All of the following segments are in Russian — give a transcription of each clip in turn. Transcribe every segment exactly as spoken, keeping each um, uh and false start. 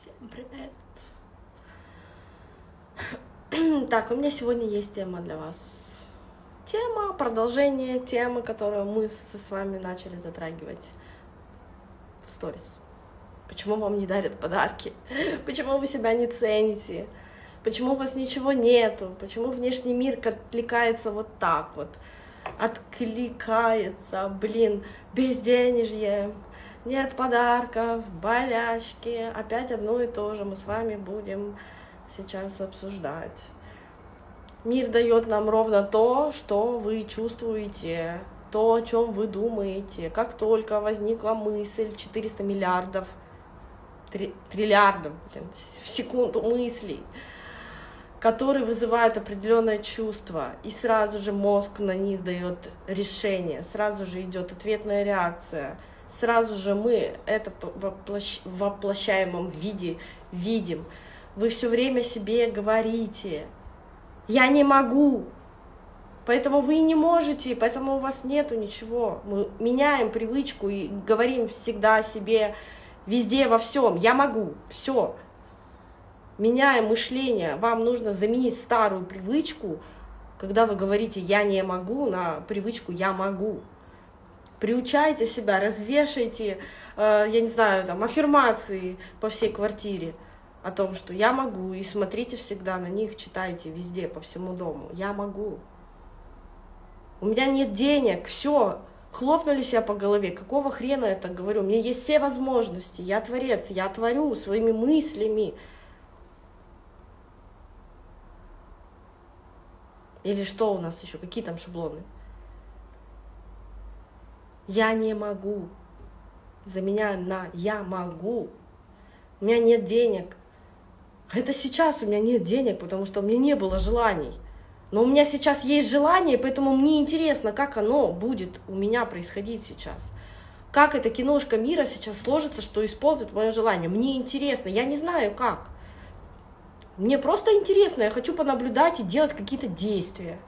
Всем привет. Так, у меня сегодня есть тема для вас. Тема, продолжение темы, которую мы со, с вами начали затрагивать в сторис. Почему вам не дарят подарки? Почему вы себя не цените? Почему у вас ничего нету? Почему внешний мир откликается вот так вот? Откликается, блин, безденежье, нет подарков, болячки. Опять одно и то же мы с вами будем сейчас обсуждать. Мир дает нам ровно то, что вы чувствуете, то, о чем вы думаете. Как только возникла мысль, четыреста миллиардов, три, триллиардов блин, в секунду мыслей, которые вызывают определенное чувство, и сразу же мозг на них дает решение, сразу же идет ответная реакция, сразу же мы это воплощ... в воплощаемом виде видим. Вы все время себе говорите: я не могу, поэтому вы не можете, поэтому у вас нету ничего. Мы меняем привычку и говорим всегда себе везде, во всем: я могу, все. Меняя мышление, вам нужно заменить старую привычку, когда вы говорите «я не могу», на привычку «я могу». Приучайте себя, развешайте, э, я не знаю, там, аффирмации по всей квартире о том, что «я могу», и смотрите всегда на них, читайте везде, по всему дому «я могу». У меня нет денег, все, хлопнули себя по голове, какого хрена я так говорю, у меня есть все возможности, я творец, я творю своими мыслями. Или что у нас еще? Какие там шаблоны? Я не могу. Заменяем на я могу. У меня нет денег. Это сейчас у меня нет денег, потому что у меня не было желаний. Но у меня сейчас есть желание, поэтому мне интересно, как оно будет у меня происходить сейчас. Как эта киношка мира сейчас сложится, что исполнит мое желание. Мне интересно. Я не знаю, как. Мне просто интересно, я хочу понаблюдать и делать какие-то действия.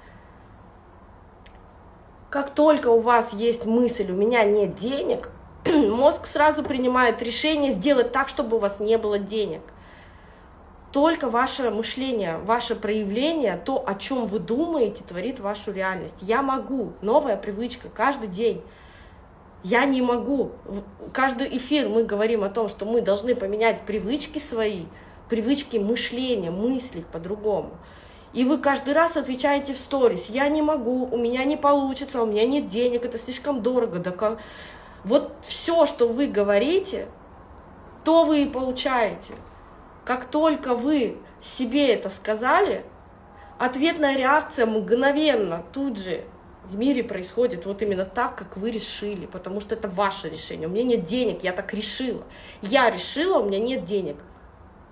Как только у вас есть мысль «у меня нет денег», мозг сразу принимает решение сделать так, чтобы у вас не было денег. Только ваше мышление, ваше проявление, то, о чем вы думаете, творит вашу реальность. «Я могу» — новая привычка, каждый день. «Я не могу». Каждый эфир мы говорим о том, что мы должны поменять привычки свои, привычки мышления, мыслить по-другому. И вы каждый раз отвечаете в сторис: я не могу, у меня не получится, у меня нет денег, это слишком дорого. Да как... Вот все, что вы говорите, то вы и получаете. Как только вы себе это сказали, ответная реакция мгновенно, тут же в мире происходит вот именно так, как вы решили, потому что это ваше решение. У меня нет денег, я так решила. Я решила, у меня нет денег.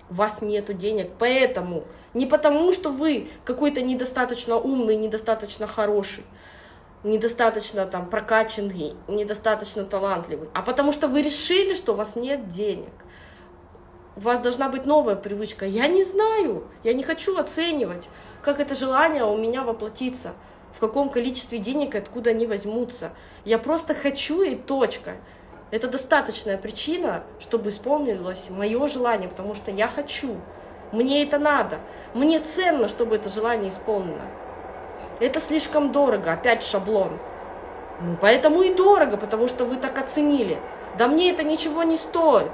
У вас нету денег, поэтому не потому, что вы какой-то недостаточно умный, недостаточно хороший, недостаточно там прокачанный, недостаточно талантливый, а потому что вы решили, что у вас нет денег. У вас должна быть новая привычка. Я не знаю, я не хочу оценивать, как это желание у меня воплотится, в каком количестве денег и откуда они возьмутся. Я просто хочу, и точка. Это достаточная причина, чтобы исполнилось мое желание, потому что я хочу, мне это надо, мне ценно, чтобы это желание исполнено. Это слишком дорого, опять шаблон. Ну, поэтому и дорого, потому что вы так оценили. Да мне это ничего не стоит.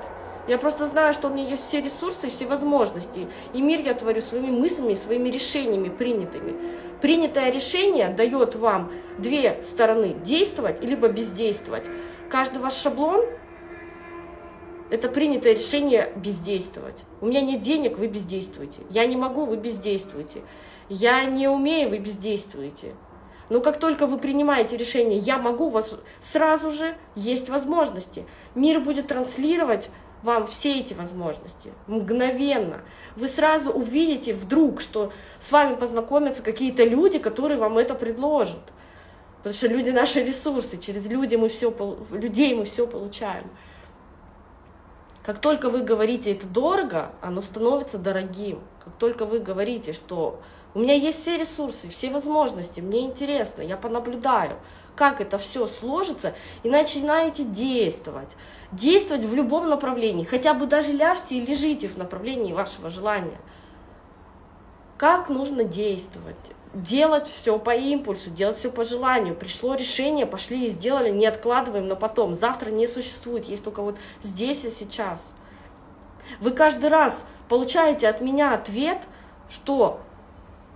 Я просто знаю, что у меня есть все ресурсы и все возможности. И мир я творю своими мыслями, своими решениями принятыми. Принятое решение дает вам две стороны: действовать либо бездействовать. Каждый ваш шаблон – это принятое решение бездействовать. У меня нет денег – вы бездействуете. Я не могу – вы бездействуете. Я не умею – вы бездействуете. Но как только вы принимаете решение «я могу», у вас сразу же есть возможности. Мир будет транслировать вам все эти возможности мгновенно. Вы сразу увидите вдруг, что с вами познакомятся какие-то люди, которые вам это предложат. Потому что люди — наши ресурсы, через людей мы все, людей мы все получаем. Как только вы говорите «это дорого», оно становится дорогим. Как только вы говорите, что «у меня есть все ресурсы, все возможности, мне интересно, я понаблюдаю, как это все сложится, и начинаете действовать. Действовать в любом направлении, хотя бы даже ляжьте и лежите в направлении вашего желания. Как нужно действовать? Делать все по импульсу, делать все по желанию. Пришло решение, пошли и сделали, не откладываем на потом. Завтра не существует, есть только вот здесь и сейчас. Вы каждый раз получаете от меня ответ, что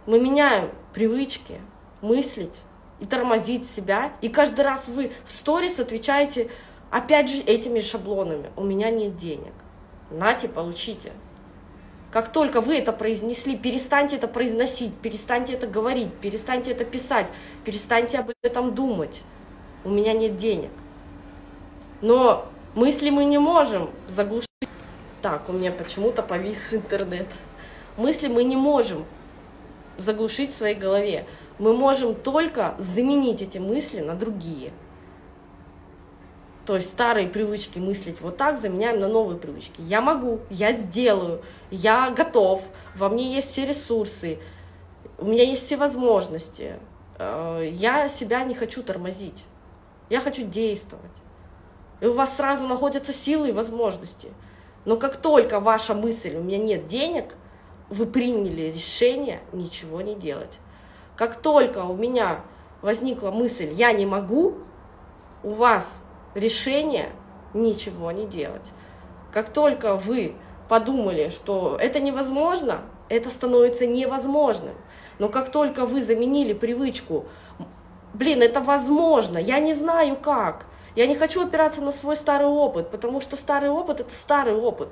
мы меняем привычки, мыслить и тормозить себя. И каждый раз вы в сторис отвечаете опять же этими шаблонами. У меня нет денег. Нате, получите. Как только вы это произнесли, перестаньте это произносить, перестаньте это говорить, перестаньте это писать, перестаньте об этом думать. У меня нет денег. Но мысли мы не можем заглушить. Так, у меня почему-то повис интернет. Мысли мы не можем заглушить в своей голове. Мы можем только заменить эти мысли на другие. То есть старые привычки мыслить вот так заменяем на новые привычки. Я могу, я сделаю, я готов, во мне есть все ресурсы, у меня есть все возможности. Я себя не хочу тормозить, я хочу действовать. И у вас сразу находятся силы и возможности. Но как только ваша мысль «у меня нет денег», вы приняли решение ничего не делать. Как только у меня возникла мысль «я не могу», у вас решение ничего не делать. Как только вы подумали, что это невозможно, это становится невозможным. Но как только вы заменили привычку «блин, это возможно, я не знаю как», я не хочу опираться на свой старый опыт, потому что старый опыт – это старый опыт.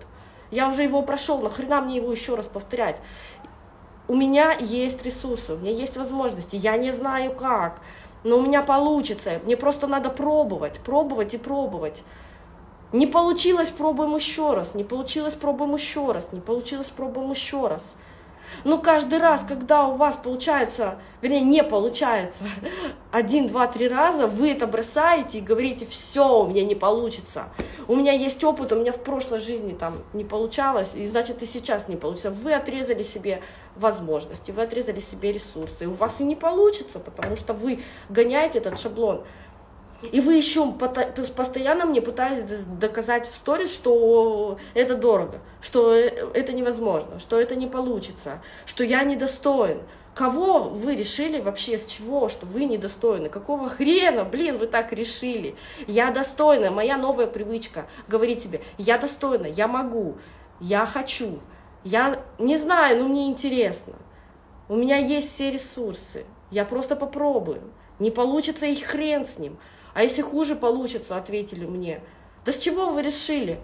Я уже его прошел, нахрена мне его еще раз повторять? У меня есть ресурсы, у меня есть возможности, я не знаю как, но у меня получится, мне просто надо пробовать, пробовать и пробовать. Не получилось – пробуем еще раз, не получилось – пробуем еще раз, не получилось – пробуем еще раз. Но каждый раз, когда у вас получается, вернее, не получается, один, два, три раза, вы это бросаете и говорите, все, у меня не получится, у меня есть опыт, у меня в прошлой жизни там не получалось, и значит и сейчас не получится. Вы отрезали себе возможности, вы отрезали себе ресурсы, и у вас и не получится, потому что вы гоняете этот шаблон. И вы еще постоянно мне пытаетесь доказать в сторис, что это дорого, что это невозможно, что это не получится, что я недостоин. Кого вы решили вообще, с чего, что вы недостойны? Какого хрена, блин, вы так решили? Я достойна, моя новая привычка говорит себе, я достойна, я могу, я хочу, я не знаю, но мне интересно. У меня есть все ресурсы, я просто попробую. Не получится и хрен с ним. А если хуже получится, ответили мне. Да с чего вы решили?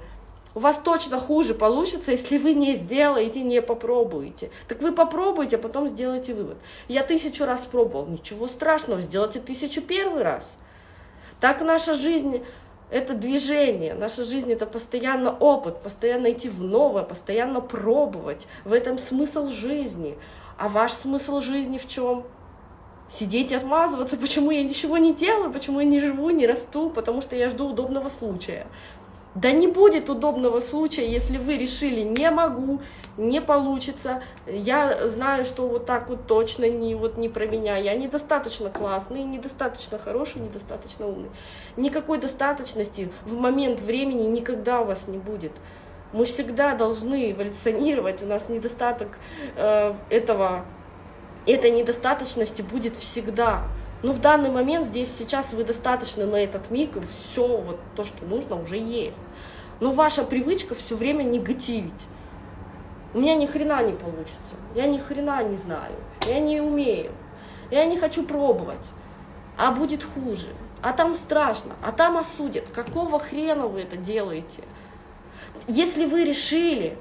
У вас точно хуже получится, если вы не сделаете, не попробуете. Так вы попробуйте, а потом сделайте вывод. Я тысячу раз пробовал, ничего страшного, сделайте тысячу первый раз. Так наша жизнь – это движение, наша жизнь – это постоянно опыт, постоянно идти в новое, постоянно пробовать. В этом смысл жизни. А ваш смысл жизни в чем? Сидеть и отмазываться, почему я ничего не делаю, почему я не живу, не расту, потому что я жду удобного случая. Да не будет удобного случая, если вы решили «не могу», «не получится», «я знаю, что вот так вот точно не, вот не про меня», «я недостаточно классный», «недостаточно хороший», «недостаточно умный». Никакой достаточности в момент времени никогда у вас не будет. Мы всегда должны эволюционировать, у нас недостаток э, этого... Этой недостаточности будет всегда. Но в данный момент, здесь, сейчас вы достаточны на этот миг, и все вот то, что нужно, уже есть. Но ваша привычка все время негативить. У меня ни хрена не получится, я ни хрена не знаю, я не умею, я не хочу пробовать, а будет хуже, а там страшно, а там осудят. Какого хрена вы это делаете? Если вы решили,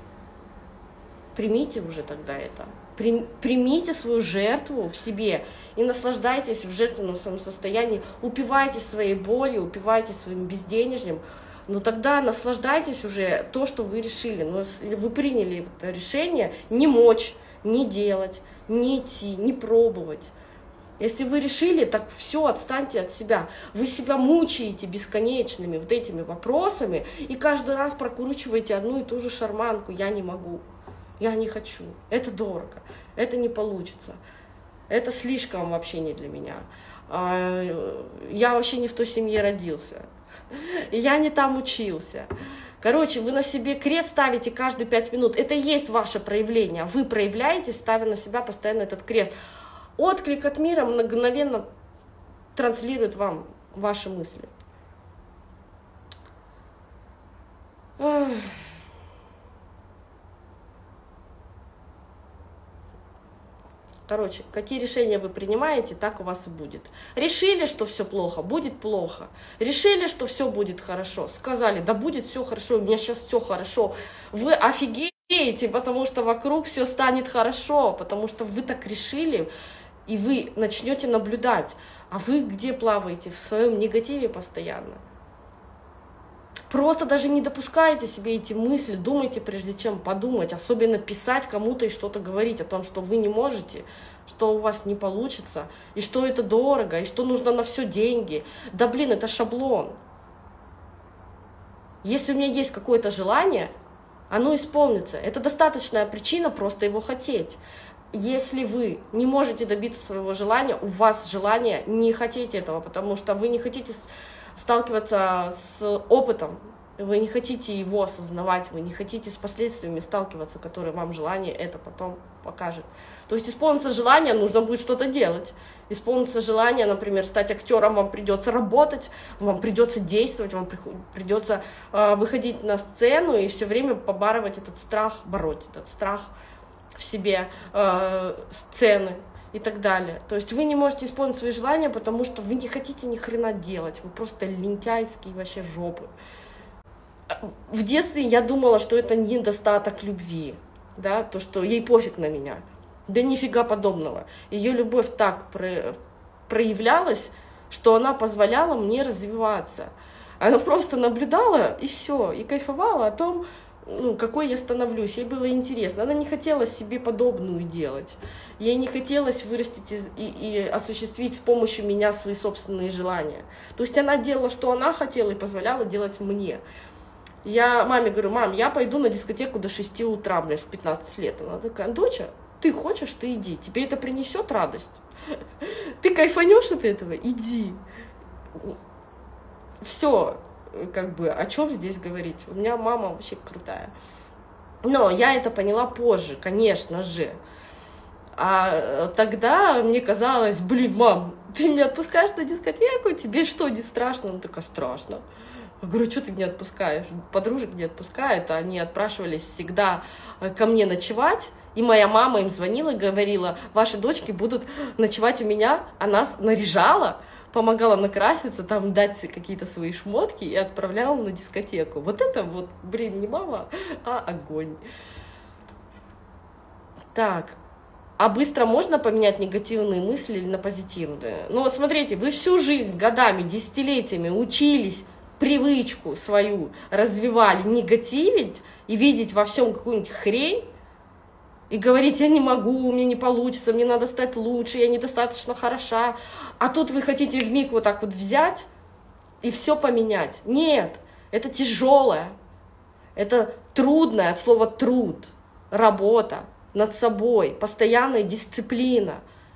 примите уже тогда это. Примите свою жертву в себе и наслаждайтесь в жертвенном своем состоянии, упивайтесь своей болью, упивайтесь своим безденежьем, но тогда наслаждайтесь уже то, что вы решили. Но если вы приняли это решение не мочь, не делать, не идти, не пробовать. Если вы решили, так все, отстаньте от себя. Вы себя мучаете бесконечными вот этими вопросами и каждый раз прокручиваете одну и ту же шарманку «я не могу». Я не хочу, это дорого, это не получится, это слишком вообще не для меня. я вообще не в той семье родился, я не там учился. Короче, вы на себе крест ставите каждые пять минут. Это и есть ваше проявление. Вы проявляетесь, ставя на себя постоянно этот крест. Отклик от мира мгновенно транслирует вам ваши мысли. Ах. Короче, какие решения вы принимаете, так у вас и будет. Решили, что все плохо, будет плохо. Решили, что все будет хорошо. Сказали, да будет все хорошо, у меня сейчас все хорошо. Вы офигеете, потому что вокруг все станет хорошо, потому что вы так решили, и вы начнете наблюдать. А вы где плаваете? В своем негативе постоянно. Просто даже не допускайте себе эти мысли, думайте, прежде чем подумать, особенно писать кому-то и что-то говорить о том, что вы не можете, что у вас не получится, и что это дорого, и что нужно на все деньги. Да блин, это шаблон. Если у меня есть какое-то желание, оно исполнится. Это достаточная причина просто его хотеть. Если вы не можете добиться своего желания, у вас желание не хотеть этого, потому что вы не хотите сталкиваться с опытом, вы не хотите его осознавать, вы не хотите с последствиями сталкиваться, которые вам желание это потом покажет. То есть исполнится желание, нужно будет что-то делать. Исполнится желание, например, стать актером, вам придется работать, вам придется действовать, вам придется э, выходить на сцену и все время побарывать этот страх, бороть этот страх в себе, э, сцены. И так далее. То есть вы не можете исполнить свои желания, потому что вы не хотите ни хрена делать. Вы просто лентяйские вообще жопы. В детстве я думала, что это недостаток любви. Да, то, что ей пофиг на меня. Да нифига подобного. Ее любовь так про... проявлялась, что она позволяла мне развиваться. Она просто наблюдала и все, и кайфовала о том, ну, какой я становлюсь, ей было интересно. Она не хотела себе подобную делать. Ей не хотелось вырастить и, и осуществить с помощью меня свои собственные желания. То есть она делала, что она хотела, и позволяла делать мне. Я маме говорю: мам, я пойду на дискотеку до шести утра, блядь, в пятнадцать лет. Она такая: доча, ты хочешь, ты иди. Тебе это принесет радость. Ты кайфанешь от этого? Иди. Все. Как бы, о чем здесь говорить? У меня мама вообще крутая. Но я это поняла позже, конечно же. А тогда мне казалось: блин, мам, ты меня отпускаешь на дискотеку? Тебе что, не страшно? Она такая: страшно. Я говорю: что ты меня отпускаешь? Подружек не отпускают. Они отпрашивались всегда ко мне ночевать. И моя мама им звонила и говорила: ваши дочки будут ночевать у меня. Она наряжала, помогала накраситься, там дать какие-то свои шмотки и отправляла на дискотеку. Вот это вот, блин, не мама, а огонь. Так, а быстро можно поменять негативные мысли на позитивные? Ну вот смотрите, вы всю жизнь, годами, десятилетиями учились, привычку свою развивали, негативить и видеть во всем какую-нибудь хрень, и говорить: я не могу, мне не получится, мне надо стать лучше, я недостаточно хороша. А тут вы хотите вмиг вот так вот взять и все поменять. Нет, это тяжелое, это трудное, от слова труд, работа над собой, постоянная дисциплина.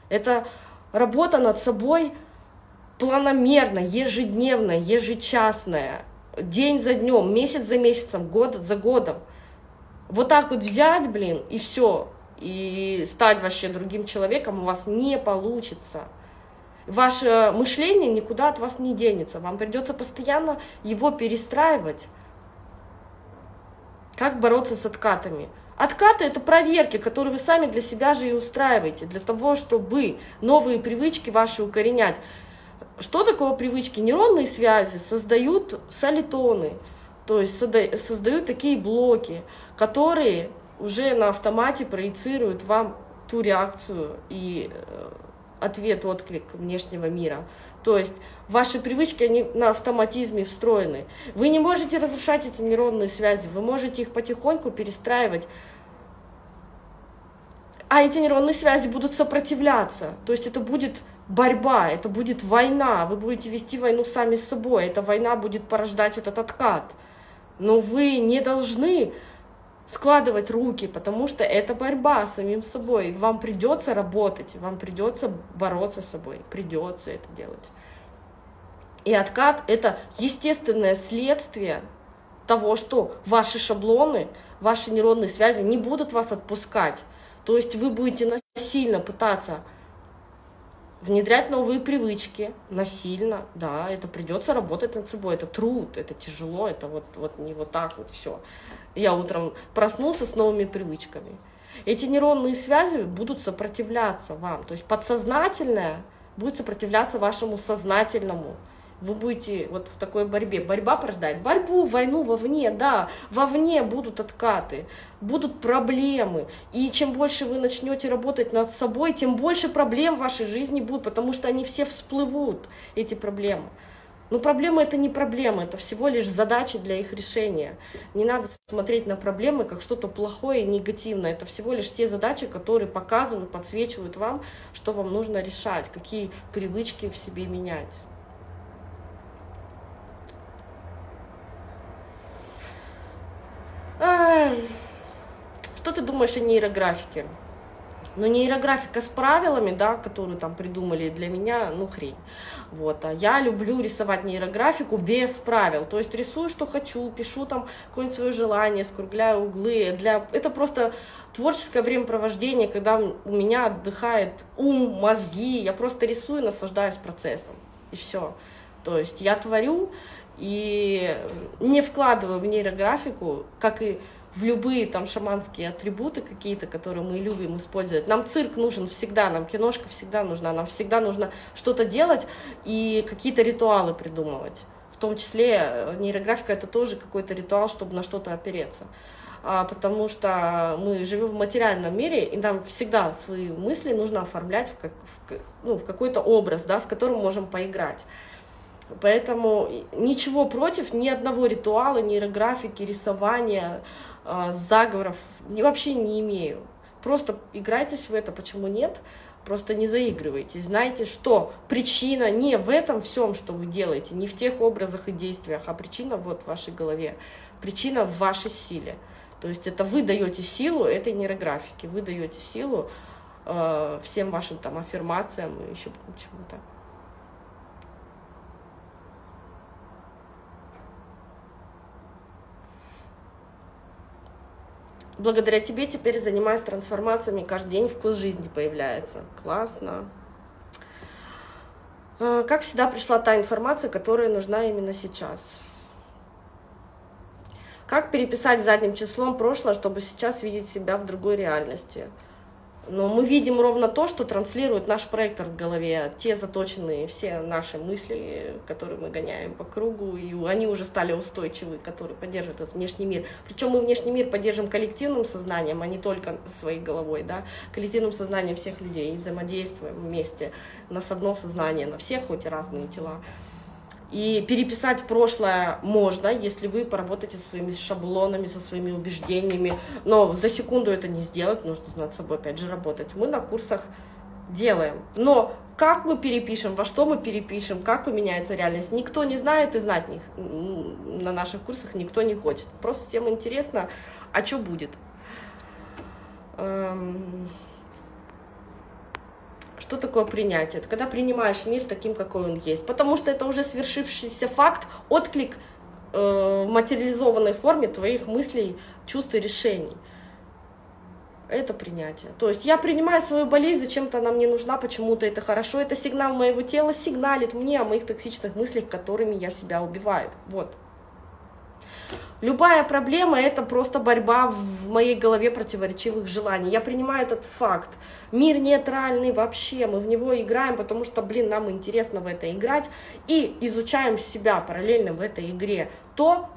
Это работа над собой планомерно, ежедневно, ежечасно, день за днем, месяц за месяцем, год за годом. Вот так вот взять, блин, и все, и стать вообще другим человеком у вас не получится. Ваше мышление никуда от вас не денется, вам придется постоянно его перестраивать. Как бороться с откатами? Откаты — это проверки, которые вы сами для себя же и устраиваете, для того, чтобы новые привычки ваши укоренять. Что такое привычки? Нейронные связи создают солитоны. То есть создают такие блоки, которые уже на автомате проецируют вам ту реакцию и ответ, отклик внешнего мира. То есть ваши привычки, они на автоматизме встроены. Вы не можете разрушать эти нейронные связи, вы можете их потихоньку перестраивать. А эти нейронные связи будут сопротивляться. То есть это будет борьба, это будет война. Вы будете вести войну сами с собой. Эта война будет порождать этот откат. Но вы не должны складывать руки, потому что это борьба с самим собой. Вам придется работать, вам придется бороться с собой, придется это делать. И откат — это естественное следствие того, что ваши шаблоны, ваши нейронные связи не будут вас отпускать. То есть вы будете насильно пытаться внедрять новые привычки, насильно, да, это придется работать над собой, это труд, это тяжело, это вот, вот не вот так вот все. Я утром проснулся с новыми привычками. Эти нейронные связи будут сопротивляться вам, то есть подсознательное будет сопротивляться вашему сознательному. Вы будете вот в такой борьбе. Борьба порождает борьбу, войну вовне, да, вовне будут откаты, будут проблемы. И чем больше вы начнете работать над собой, тем больше проблем в вашей жизни будет, потому что они все всплывут, эти проблемы. Но проблемы — это не проблемы, это всего лишь задачи для их решения. Не надо смотреть на проблемы как что-то плохое и негативное. Это всего лишь те задачи, которые показывают, подсвечивают вам, что вам нужно решать, какие привычки в себе менять. Что ты думаешь о нейрографике? Ну, нейрографика с правилами, да, которую там придумали для меня, ну, хрень. Вот, а я люблю рисовать нейрографику без правил. То есть рисую, что хочу, пишу там какое-нибудь свое желание, скругляю углы. Для... Это просто творческое времяпровождение, когда у меня отдыхает ум, мозги. Я просто рисую, наслаждаюсь процессом. И все. То есть я творю и не вкладываю в нейрографику, как и в любые там шаманские атрибуты какие-то, которые мы любим использовать. Нам цирк нужен всегда, нам киношка всегда нужна, нам всегда нужно что-то делать и какие-то ритуалы придумывать. В том числе нейрографика — это тоже какой-то ритуал, чтобы на что-то опереться. А, потому что мы живем в материальном мире, и нам всегда свои мысли нужно оформлять в, как, в, ну, в какой-то образ, да, с которым можем поиграть. Поэтому ничего против ни одного ритуала, нейрографики, рисования, заговоров вообще не имею. Просто играйтесь в это, почему нет? Просто не заигрывайте. Знайте, что причина не в этом всем, что вы делаете, не в тех образах и действиях, а причина вот в вашей голове. Причина в вашей силе. То есть это вы даете силу этой нейрографике, вы даете силу э, всем вашим там аффирмациям и еще чему-то. Благодаря тебе теперь занимаюсь трансформациями, каждый день вкус жизни появляется. Классно. Как всегда, пришла та информация, которая нужна именно сейчас. Как переписать задним числом прошлое, чтобы сейчас видеть себя в другой реальности? Но мы видим ровно то, что транслирует наш проектор в голове, те заточенные, все наши мысли, которые мы гоняем по кругу, и они уже стали устойчивы, которые поддерживают этот внешний мир. Причем мы внешний мир поддержим коллективным сознанием, а не только своей головой, да, коллективным сознанием всех людей, и взаимодействуем вместе. У нас одно сознание на всех, хоть и разные тела. И переписать прошлое можно, если вы поработаете со своими шаблонами, со своими убеждениями. Но за секунду это не сделать, нужно над собой опять же работать. Мы на курсах делаем. Но как мы перепишем, во что мы перепишем, как поменяется реальность, никто не знает и знать не, на наших курсах никто не хочет. Просто всем интересно, а что будет. Что такое принятие? Это когда принимаешь мир таким, какой он есть. Потому что это уже свершившийся факт, отклик э, в материализованной форме твоих мыслей, чувств и решений. Это принятие. То есть я принимаю свою болезнь, зачем-то она мне нужна, почему-то это хорошо. Это сигнал моего тела, сигналит мне о моих токсичных мыслях, которыми я себя убиваю. Вот. Любая проблема — это просто борьба в моей голове противоречивых желаний. Я принимаю этот факт. Мир нейтральный вообще, мы в него играем, потому что, блин, нам интересно в это играть. И изучаем себя параллельно в этой игре. То,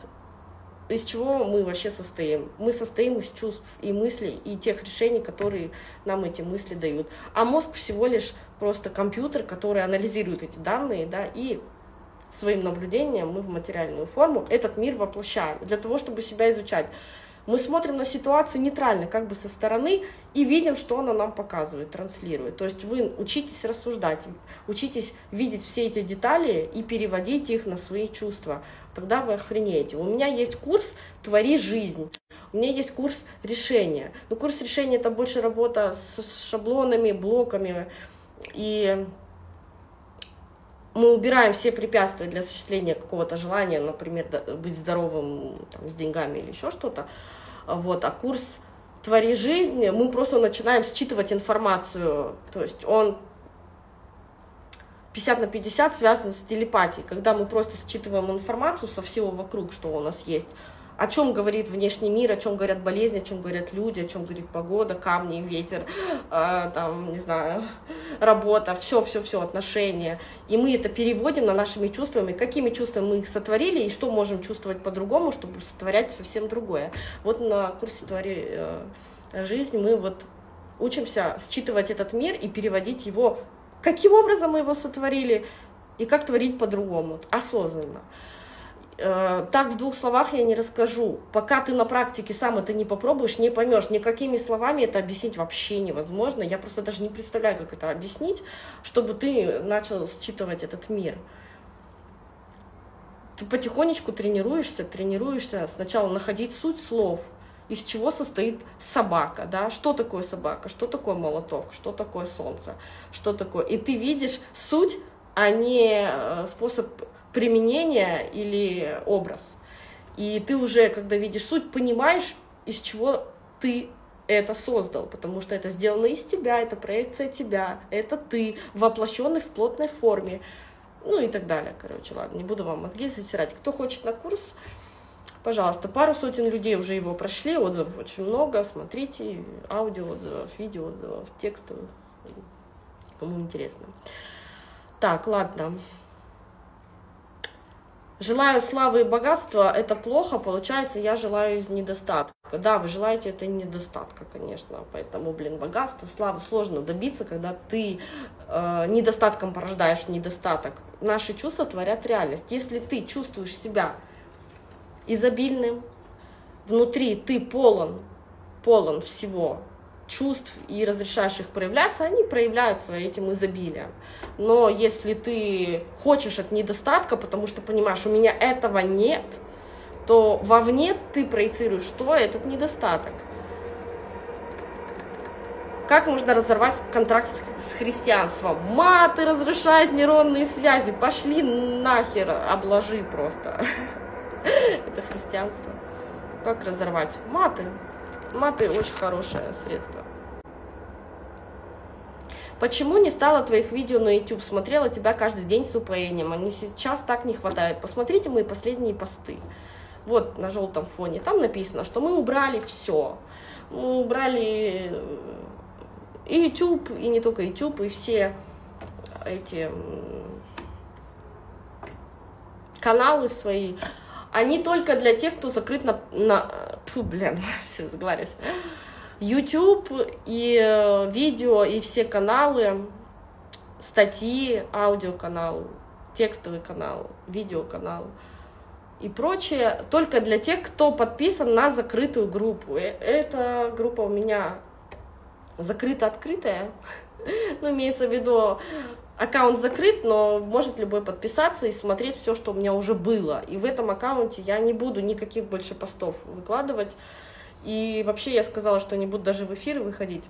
из чего мы вообще состоим. Мы состоим из чувств и мыслей, и тех решений, которые нам эти мысли дают. А мозг всего лишь просто компьютер, который анализирует эти данные, да, и... своим наблюдением мы в материальную форму этот мир воплощаем для того, чтобы себя изучать. Мы смотрим на ситуацию нейтрально, как бы со стороны, и видим, что она нам показывает, транслирует. То есть вы учитесь рассуждать, учитесь видеть все эти детали и переводить их на свои чувства. тогда вы охренеете. У меня есть курс «Твори жизнь», у меня есть курс «Решения». Но курс «Решения» — это больше работа с шаблонами, блоками, и мы убираем все препятствия для осуществления какого-то желания, например, быть здоровым, там, с деньгами или еще что-то. Вот. А курс «Твори жизнь» мы просто начинаем считывать информацию, то есть он пятьдесят на пятьдесят связан с телепатией, когда мы просто считываем информацию со всего вокруг, что у нас есть, о чем говорит внешний мир, о чем говорят болезни, о чем говорят люди, о чем говорит погода, камни, ветер, э, там, не знаю, работа, все-все-все, отношения. И мы это переводим на нашими чувствами, какими чувствами мы их сотворили и что можем чувствовать по-другому, чтобы сотворять совсем другое. Вот на курсе «Твори э, жизнь» мы вот учимся считывать этот мир и переводить его. Каким образом мы его сотворили и как творить по-другому, осознанно. Э, так в двух словах я не расскажу. Пока ты на практике сам это не попробуешь, не поймешь. Никакими словами это объяснить вообще невозможно. Я просто даже не представляю, как это объяснить, чтобы ты начал считывать этот мир. Ты потихонечку тренируешься, тренируешься сначала находить суть слов. Из чего состоит собака, да? Что такое собака, что такое молоток, что такое солнце, что такое... И ты видишь суть, а не способ применения или образ. И ты уже, когда видишь суть, понимаешь, из чего ты это создал, потому что это сделано из тебя, это проекция тебя, это ты, воплощенный в плотной форме, ну и так далее. Короче, ладно, не буду вам мозги затирать. Кто хочет на курс... Пожалуйста, пару сотен людей уже его прошли, отзывов очень много, смотрите, аудио отзывов, видео отзывов, текстовых, кому интересно. Так, ладно. Желаю славы и богатства, это плохо, получается, я желаю из недостатка. Да, вы желаете это недостатка, конечно, поэтому, блин, богатство, славы сложно добиться, когда ты э, недостатком порождаешь недостаток. Наши чувства творят реальность. Если ты чувствуешь себя изобильным, внутри ты полон, полон всего чувств и разрешаешь их проявляться, они проявляются этим изобилием. Но если ты хочешь от недостатка, потому что понимаешь, у меня этого нет, то вовне ты проецируешь, что этот недостаток. Как можно разорвать контракт с христианством? Маты разрушают нейронные связи, пошли нахер, обложи просто. Это христианство. Как разорвать? Маты. Маты очень хорошее средство. Почему не стало твоих видео на YouTube? Смотрела тебя каждый день с упоением. Они сейчас так не хватает. Посмотрите мои последние посты. Вот на желтом фоне. Там написано, что мы убрали все. Мы убрали и YouTube, и не только YouTube, и все эти каналы свои. Они только для тех, кто закрыт на... на фу, блин, все, заговариваюсь. YouTube и видео, и все каналы, статьи, аудиоканал, текстовый канал, видеоканал и прочее, только для тех, кто подписан на закрытую группу. И эта группа у меня закрыта-открытая, ну, имеется в виду... Аккаунт закрыт, но может любой подписаться и смотреть все, что у меня уже было. И в этом аккаунте я не буду никаких больше постов выкладывать. И вообще я сказала, что не буду даже в эфир выходить.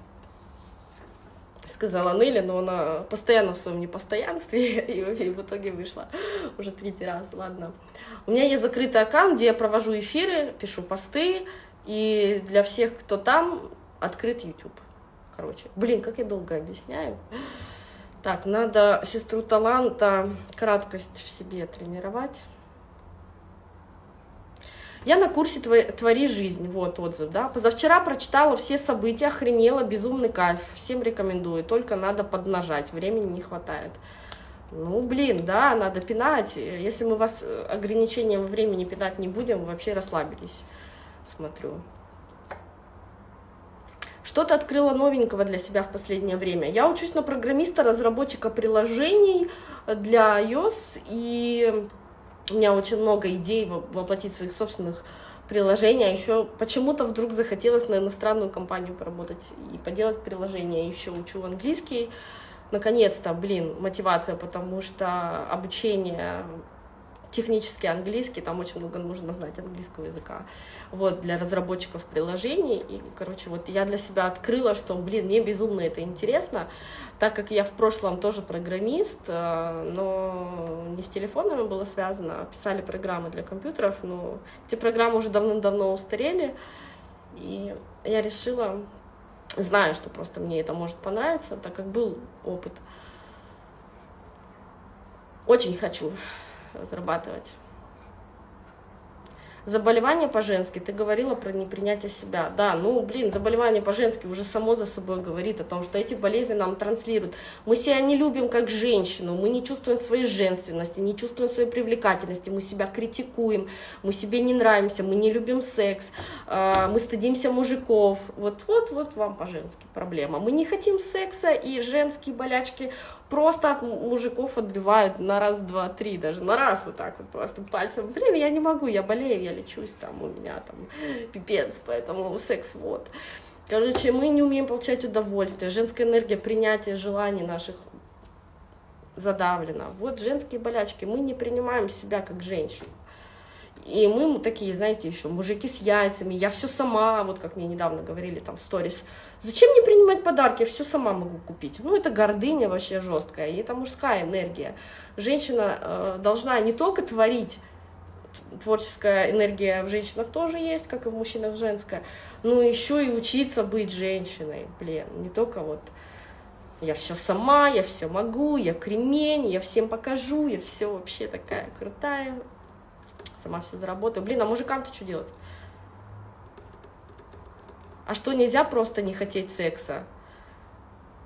Сказала Нелли, но она постоянно в своем непостоянстве, и в итоге вышла уже третий раз. Ладно. У меня есть закрытый аккаунт, где я провожу эфиры, пишу посты. И для всех, кто там, открыт YouTube. Короче, блин, как я долго объясняю. Так, надо сестру таланта краткость в себе тренировать. Я на курсе «Твори жизнь», вот отзыв, да. Позавчера прочитала все события, охренела, безумный кайф. Всем рекомендую, только надо поднажать, времени не хватает. Ну, блин, да, надо пинать. Если мы вас ограничением времени пинать не будем, вообще расслабились, смотрю. Что-то открыла новенького для себя в последнее время. Я учусь на программиста, разработчика приложений для iOS, и у меня очень много идей воплотить своих собственных приложений. А еще почему-то вдруг захотелось на иностранную компанию поработать и поделать приложение. Еще учу английский. Наконец-то, блин, мотивация, потому что обучение технический английский, там очень много нужно знать английского языка, вот, для разработчиков приложений, и, короче, вот я для себя открыла, что, блин, мне безумно это интересно, так как я в прошлом тоже программист, но не с телефонами было связано, писали программы для компьютеров, но эти программы уже давным-давно устарели, и я решила, знаю, что просто мне это может понравиться, так как был опыт. Очень хочу разрабатывать. Заболевание по-женски. Ты говорила про непринятие себя. Да, ну, блин, заболевание по-женски уже само за собой говорит о том, что эти болезни нам транслируют. Мы себя не любим как женщину, мы не чувствуем своей женственности, не чувствуем своей привлекательности, мы себя критикуем, мы себе не нравимся, мы не любим секс, мы стыдимся мужиков. Вот-вот-вот вам по-женски проблема. Мы не хотим секса, и женские болячки просто от мужиков отбивают на раз, два, три, даже на раз вот так вот просто пальцем. Блин, я не могу, я болею, я лечусь, там у меня там пипец, поэтому секс вот. Короче, мы не умеем получать удовольствие, женская энергия, принятие желаний наших задавлено. Вот женские болячки, мы не принимаем себя как женщину. И мы такие, знаете, еще мужики с яйцами, я все сама, вот как мне недавно говорили там в сторис, зачем мне принимать подарки, я все сама могу купить. Ну, это гордыня вообще жесткая, и это мужская энергия. Женщина э, должна не только творить, творческая энергия в женщинах тоже есть, как и в мужчинах женская, но еще и учиться быть женщиной, блин, не только вот я все сама, я все могу, я кремень, я всем покажу, я все вообще такая крутая, сама все заработаю. Блин, а мужикам-то что делать? А что, нельзя просто не хотеть секса?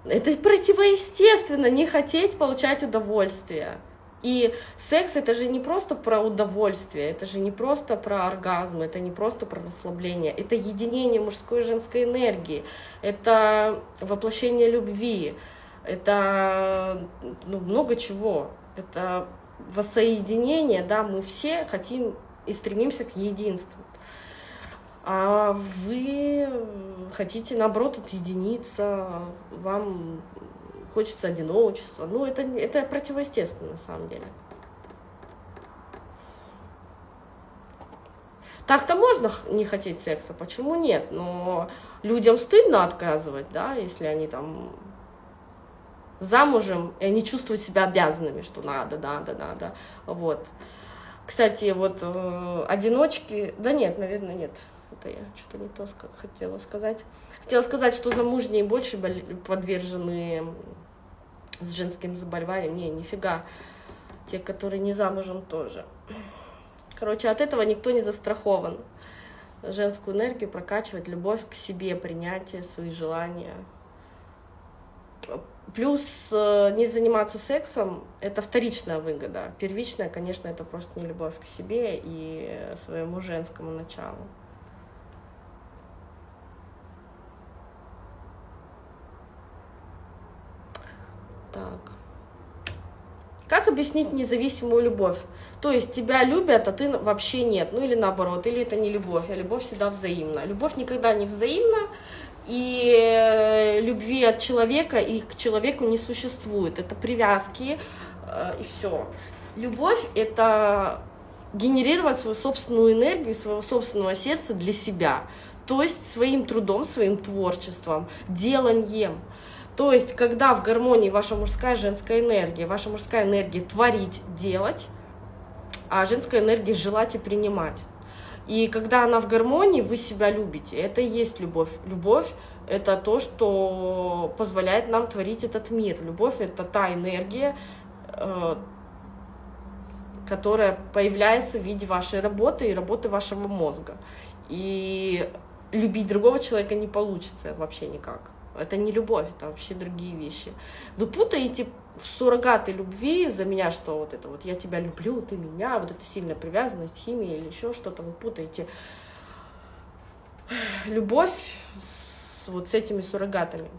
Это противоестественно, не хотеть получать удовольствие. И секс — это же не просто про удовольствие, это же не просто про оргазм, это не просто про расслабление, это единение мужской и женской энергии, это воплощение любви, это, ну, много чего, это воссоединение, да, мы все хотим и стремимся к единству. А вы хотите, наоборот, отъединиться, вам... хочется одиночества. Ну, это, это противоестественно, на самом деле. Так-то можно не хотеть секса, почему нет? Но людям стыдно отказывать, да, если они там замужем, и они чувствуют себя обязанными, что надо, надо, надо. Вот. Кстати, вот э, одиночки... Да нет, наверное, нет. Это я что-то не то хотела сказать. Хотела сказать, что замужние больше подвержены... с женским заболеванием, не, нифига, те, которые не замужем, тоже. Короче, от этого никто не застрахован. Женскую энергию прокачивать, любовь к себе, принятие, свои желания. Плюс не заниматься сексом – это вторичная выгода. Первичная, конечно, это просто не любовь к себе и своему женскому началу. Так. Как объяснить независимую любовь? То есть тебя любят, а ты вообще нет. Ну или наоборот, или это не любовь, а любовь всегда взаимна. Любовь никогда не взаимна, и любви от человека и к человеку не существует. Это привязки, и все. Любовь – это генерировать свою собственную энергию, своего собственного сердца для себя. То есть своим трудом, своим творчеством, деланием. То есть, когда в гармонии ваша мужская и женская энергия, ваша мужская энергия творить, делать, а женская энергия желать и принимать. И когда она в гармонии, вы себя любите. Это и есть любовь. Любовь – это то, что позволяет нам творить этот мир. Любовь – это та энергия, которая появляется в виде вашей работы и работы вашего мозга. И любить другого человека не получится вообще никак. Это не любовь, это вообще другие вещи. Вы путаете суррогаты любви за меня, что вот это вот я тебя люблю, ты меня, вот это сильная привязанность, химия или еще что-то. Вы путаете любовь с, вот с этими суррогатами.